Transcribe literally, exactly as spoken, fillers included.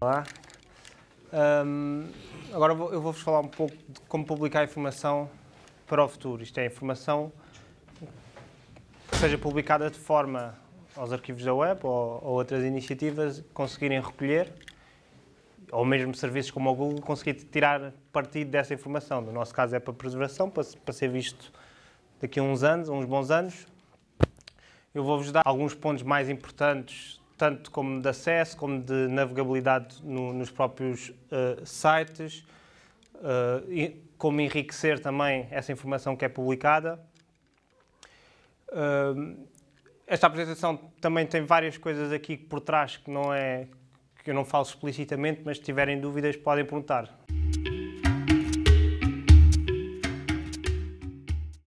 Olá. Um, agora eu vou-vos falar um pouco de como publicar informação para o futuro. Isto é informação que seja publicada de forma aos arquivos da web ou, ou outras iniciativas conseguirem recolher, ou mesmo serviços como o Google conseguir tirar partido dessa informação. No nosso caso é para preservação, para, para ser visto daqui a uns anos, uns bons anos. Eu vou-vos dar alguns pontos mais importantes, tanto como de acesso, como de navegabilidade no, nos próprios uh, sites, uh, e como enriquecer também essa informação que é publicada. Uh, esta apresentação também tem várias coisas aqui por trás que não é, que eu não falo explicitamente, mas se tiverem dúvidas podem perguntar.